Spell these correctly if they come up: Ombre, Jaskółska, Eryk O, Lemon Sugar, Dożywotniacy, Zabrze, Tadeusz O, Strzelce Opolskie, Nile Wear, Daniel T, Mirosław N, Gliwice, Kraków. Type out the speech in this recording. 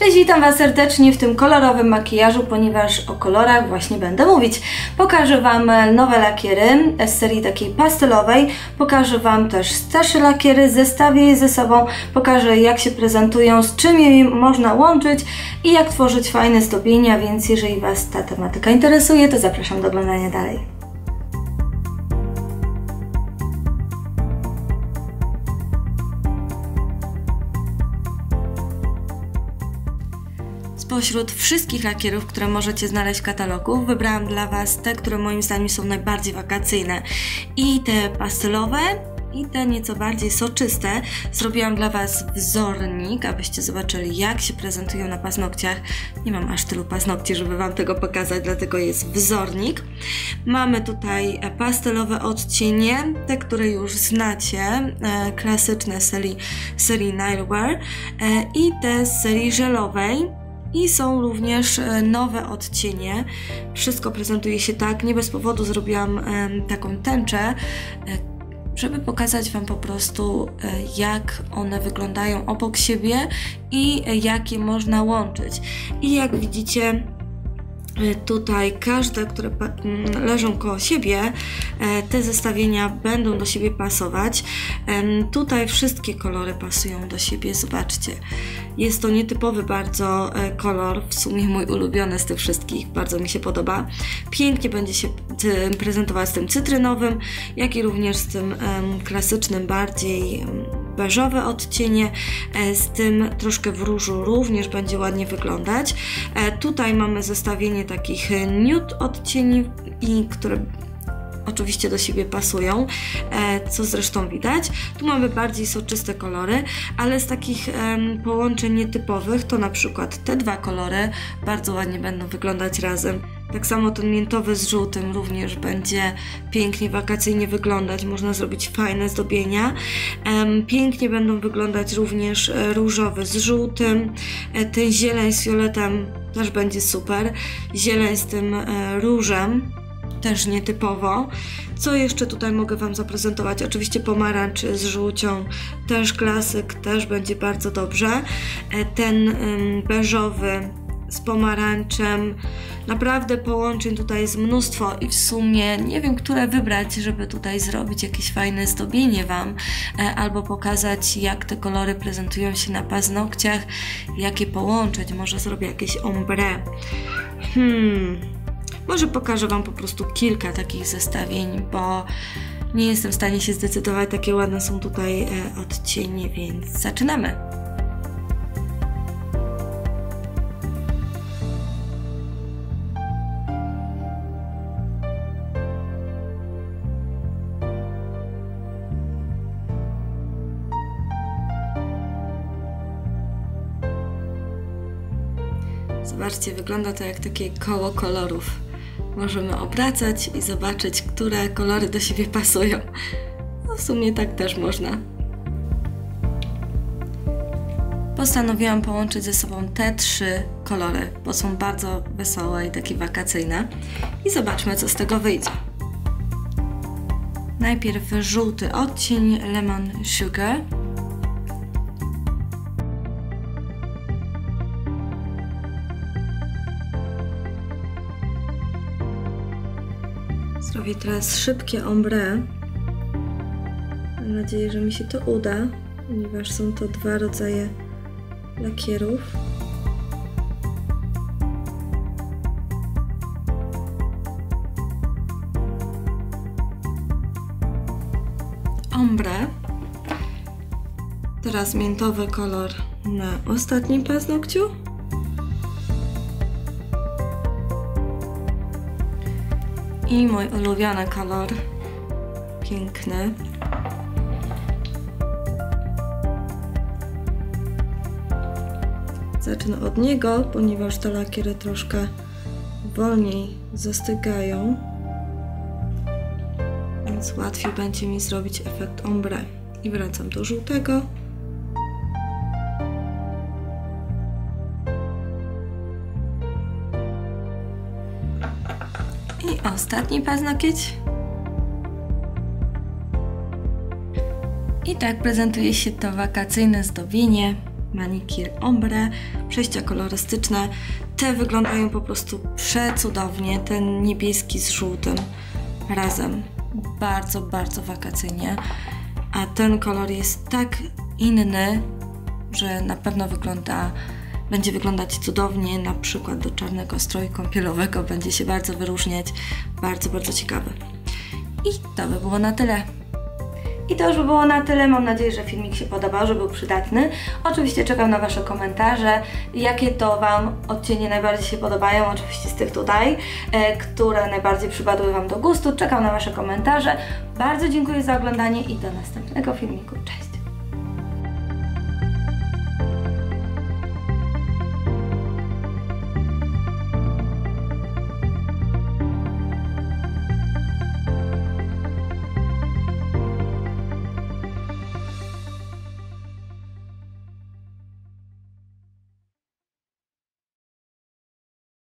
Cześć, witam Was serdecznie w tym kolorowym makijażu, ponieważ o kolorach właśnie będę mówić. Pokażę Wam nowe lakiery z serii takiej pastelowej, pokażę Wam też starsze lakiery, zestawię je ze sobą, pokażę jak się prezentują, z czym je można łączyć i jak tworzyć fajne zdobienia, więc jeżeli Was ta tematyka interesuje, to zapraszam do oglądania dalej. Spośród wszystkich lakierów, które możecie znaleźć w katalogu, wybrałam dla Was te, które moim zdaniem są najbardziej wakacyjne. I te pastelowe, i te nieco bardziej soczyste. Zrobiłam dla Was wzornik, abyście zobaczyli, jak się prezentują na paznokciach. Nie mam aż tylu paznokci, żeby Wam tego pokazać, dlatego jest wzornik. Mamy tutaj pastelowe odcienie, te, które już znacie, klasyczne serii Nile Wear, i te z serii żelowej. I są również nowe odcienie. Wszystko prezentuje się tak. Nie bez powodu zrobiłam taką tęczę, żeby pokazać Wam po prostu, jak one wyglądają obok siebie i jak je można łączyć. I jak widzicie, tutaj każde, które leżą koło siebie, te zestawienia będą do siebie pasować. Tutaj wszystkie kolory pasują do siebie, zobaczcie. Jest to nietypowy bardzo kolor, w sumie mój ulubiony z tych wszystkich, bardzo mi się podoba. Pięknie będzie się prezentować z tym cytrynowym, jak i również z tym klasycznym, bardziej beżowe odcienie, z tym troszkę w różu również będzie ładnie wyglądać. Tutaj mamy zestawienie takich nude odcieni, które oczywiście do siebie pasują, co zresztą widać. Tu mamy bardziej soczyste kolory, ale z takich połączeń nietypowych to na przykład te dwa kolory bardzo ładnie będą wyglądać razem. Tak samo ten miętowy z żółtym również będzie pięknie, wakacyjnie wyglądać. Można zrobić fajne zdobienia. Pięknie będą wyglądać również różowy z żółtym. Ten zieleń z fioletem też będzie super. Zieleń z tym różem. Też nietypowo. Co jeszcze tutaj mogę Wam zaprezentować? Oczywiście pomarańcz z żółcią, też klasyk, też będzie bardzo dobrze. Ten beżowy z pomarańczem. Naprawdę połączeń tutaj jest mnóstwo i w sumie nie wiem, które wybrać, żeby tutaj zrobić jakieś fajne zdobienie Wam, albo pokazać, jak te kolory prezentują się na paznokciach, jak je połączyć. Może zrobię jakieś ombre. Może pokażę Wam po prostu kilka takich zestawień, bo nie jestem w stanie się zdecydować, takie ładne są tutaj odcienie, więc zaczynamy! Zobaczcie, wygląda to jak takie koło kolorów. Możemy obracać i zobaczyć, które kolory do siebie pasują. No w sumie tak też można. Postanowiłam połączyć ze sobą te trzy kolory, bo są bardzo wesołe i takie wakacyjne. I zobaczmy, co z tego wyjdzie. Najpierw żółty odcień Lemon Sugar. Zrobię teraz szybkie ombre. Mam nadzieję, że mi się to uda, ponieważ są to dwa rodzaje lakierów. Ombre. Teraz miętowy kolor na ostatnim paznokciu. I mój ulubiony kolor, piękny. Zacznę od niego, ponieważ te lakiery troszkę wolniej zastygają, więc łatwiej będzie mi zrobić efekt ombre. I wracam do żółtego. I ostatni paznokieć. I tak prezentuje się to wakacyjne zdobienie. manikir ombre, przejścia kolorystyczne. Te wyglądają po prostu przecudownie, ten niebieski z żółtym razem. Bardzo, bardzo wakacyjnie. A ten kolor jest tak inny, że na pewno będzie wyglądać cudownie, na przykład do czarnego stroju kąpielowego będzie się bardzo wyróżniać. Bardzo, bardzo ciekawy. I to by było na tyle. I to już by było na tyle. Mam nadzieję, że filmik się podobał, że był przydatny. Oczywiście czekam na Wasze komentarze, jakie to Wam odcienie najbardziej się podobają, oczywiście z tych tutaj, które najbardziej przypadły Wam do gustu. Czekam na Wasze komentarze. Bardzo dziękuję za oglądanie i do następnego filmiku. Cześć!